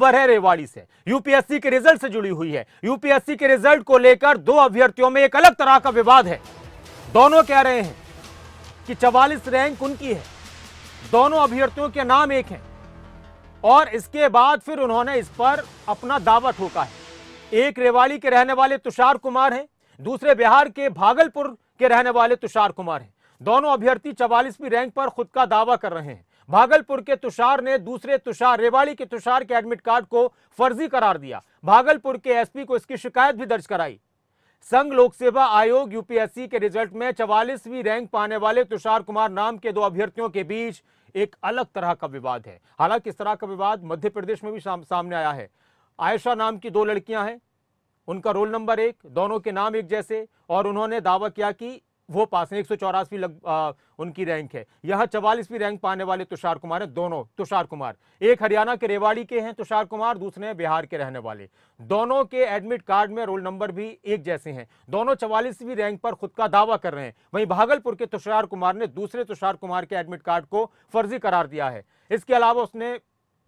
ऊपर है रेवाड़ी से, यूपीएससी के रिजल्ट से जुड़ी हुई है। यूपीएससी के रिजल्ट को लेकर दो अभ्यर्थियों में एक अलग तरह का विवाद है। दोनों कह रहे हैं कि 44 रैंक उनकी है, दोनों अभ्यर्थियों के नाम एक हैं, और इसके बाद फिर उन्होंने इस पर अपना दावा ठोका है। एक रेवाड़ी के रहने वाले तुषार कुमार हैं, दूसरे बिहार के भागलपुर के रहने वाले तुषार कुमार हैं। दोनों अभ्यर्थी 44वीं रैंक पर खुद का दावा कर रहे हैं। भागलपुर के तुषार ने दूसरे तुषार रेवाड़ी के तुषार के एडमिट कार्ड को फर्जी करार दिया। भागलपुर के एसपी को इसकी शिकायत भी दर्ज कराई। संघ लोक सेवा आयोग यूपीएससी के रिजल्ट में 44वीं रैंक पाने वाले तुषार कुमार नाम के दो अभ्यर्थियों के बीच एक अलग तरह का विवाद है। हालांकि इस तरह का विवाद मध्य प्रदेश में भी सामने आया है। आयशा नाम की दो लड़कियां हैं, उनका रोल नंबर 1, दोनों के नाम एक जैसे, और उन्होंने दावा किया कि वो पास 184 उनकी रैंक है। यह 44वीं रैंक पाने वाले तुषार कुमार हैं। दोनों तुषार कुमार, एक हरियाणा के रेवाड़ी के हैं तुषार कुमार, दूसरे बिहार के रहने वाले। दोनों के एडमिट कार्ड में रोल नंबर भी एक जैसे हैं। दोनों 44वीं रैंक पर खुद का दावा कर रहे हैं। वहीं भागलपुर के तुषार कुमार ने दूसरे तुषार कुमार के एडमिट कार्ड को फर्जी करार दिया है। इसके अलावा उसने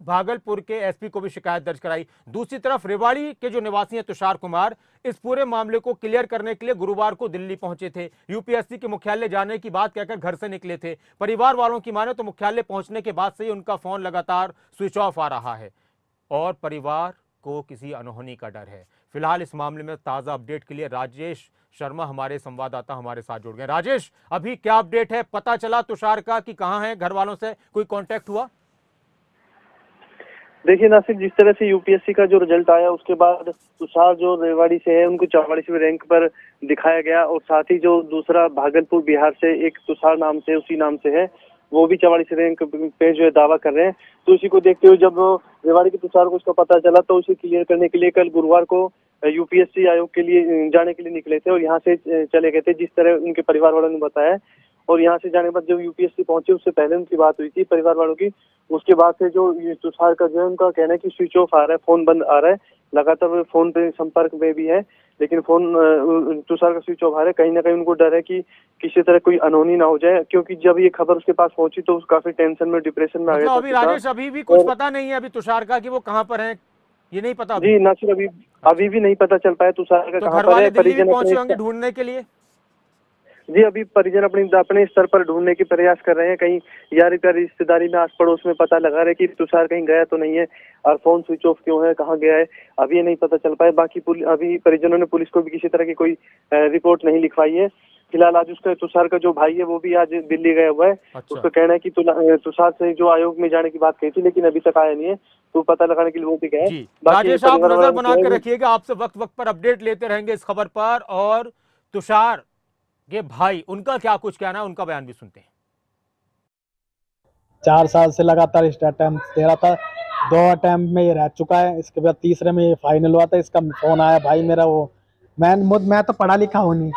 भागलपुर के एसपी को भी शिकायत दर्ज कराई। दूसरी तरफ रेवाड़ी के जो निवासी हैं तुषार कुमार, इस पूरे मामले को क्लियर करने के लिए गुरुवार को दिल्ली पहुंचे थे। यूपीएससी के मुख्यालय जाने की बात कहकर घर से निकले थे। परिवार वालों की माने तो मुख्यालय पहुंचने के बाद से ही उनका फोन लगातार स्विच ऑफ आ रहा है और परिवार को किसी अनहोनी का डर है। फिलहाल इस मामले में ताजा अपडेट के लिए राजेश शर्मा हमारे संवाददाता हमारे साथ जुड़ गए। राजेश, अभी क्या अपडेट है? पता चला तुषार का कि कहाँ है? घर वालों से कोई कॉन्टेक्ट हुआ? देखिए नासिक, जिस तरह से यूपीएससी का जो रिजल्ट आया उसके बाद तुषार जो रेवाड़ी से है उनको 44वें रैंक पर दिखाया गया, और साथ ही जो दूसरा भागलपुर बिहार से एक तुषार नाम से उसी नाम से है वो भी 44वें रैंक पे जो है दावा कर रहे हैं। तो उसी को देखते हुए जब रेवाड़ी के तुषार को उसका पता चला तो उसे क्लियर करने के लिए कल गुरुवार को यूपीएससी आयोग के लिए जाने के लिए निकले थे और यहाँ से चले गए थे, जिस तरह उनके परिवार वालों ने बताया। और यहाँ से जाने के बाद जब यूपीएससी पहुंचे उससे पहले उनकी बात हुई थी परिवार वालों की, उसके बाद से जो तुषार का जो है उनका कहना है कि स्विच ऑफ आ रहा है, फोन बंद आ रहा है, लगातार फोन पे संपर्क में भी है लेकिन फोन तुषार का स्विच ऑफ आ रहा है। कहीं ना कहीं उनको डर है कि किसी तरह कोई अनहोनी ना हो जाए, क्योंकि जब ये खबर उसके पास पहुंची तो काफी टेंशन में, डिप्रेशन में आ गया। अभी राजेश अभी भी कुछ पता नहीं है अभी तुषार का कि वो कहाँ पर है, ये नहीं पता जी नासिर, अभी भी नहीं पता चल पाया तुषार का कहाँ पर है। परिजन ढूंढने के लिए जी अभी परिजन अपने स्तर पर ढूंढने की प्रयास कर रहे हैं, कहीं यारी प्यारी रिश्तेदारी में आस पड़ोस में पता लगा रहे कि तुषार कहीं गया तो नहीं है और फोन स्विच ऑफ क्यों है, कहाँ गया है, अभी ये नहीं पता चल पाया। बाकी अभी परिजनों ने पुलिस को भी किसी तरह की कोई रिपोर्ट नहीं लिखवाई है। फिलहाल आज उसका तुषार का जो भाई है वो भी आज दिल्ली गया हुआ है। अच्छा। उसका कहना है कि तुषार से जो आयोग में जाने की बात कही थी लेकिन अभी तक आया नहीं है, तो पता लगाने के लिए वो भी गया है। राजेश, आप नजर बना कर रखिएगा, आपसे वक्त वक्त पर अपडेट लेते रहेंगे इस खबर पर। और तुषार ये भाई, उनका क्या कुछ कहना है, उनका बयान भी सुनते हैं। 4 साल से लगातार अटेम्प्ट दे रहा था, 2 अटेम्प्ट में ये रह चुका है, इसके बाद तीसरे में ये फाइनल हुआ था। इसका फोन आया भाई मेरा, वो मैं तो पढ़ा लिखा हूँ नहीं,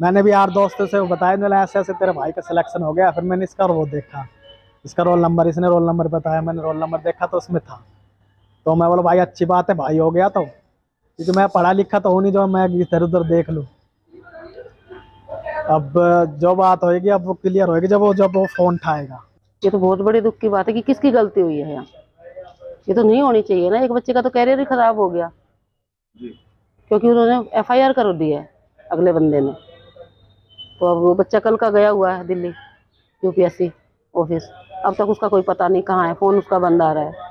मैंने भी यार दोस्तों से बताया मैंने ऐसे ऐसे तेरे भाई का सिलेक्शन हो गया। फिर मैंने इसका वो देखा, इसका रोल नंबर, इसने रोल नंबर बताया, मैंने रोल नंबर देखा तो उसमें था, तो मैं बोला भाई अच्छी बात है भाई हो गया, तो क्योंकि मैं पढ़ा लिखा तो हूँ नहीं जो मैं इधर उधर देख लूँ। अब जो बात होगी अब वो क्लियर होगी जब वो फोन उठाएगा। ये तो बहुत बड़े दुख की बात है कि किसकी गलती हुई है यहाँ, ये तो नहीं होनी चाहिए ना। एक बच्चे का तो कैरियर ही खराब हो गया जी, क्योंकि उन्होंने FIR कर दी है अगले बंदे ने, तो अब वो बच्चा कल का गया हुआ है दिल्ली यूपीएससी ऑफिस, अब तक उसका कोई पता नहीं कहाँ है, फोन उसका बंद आ रहा है।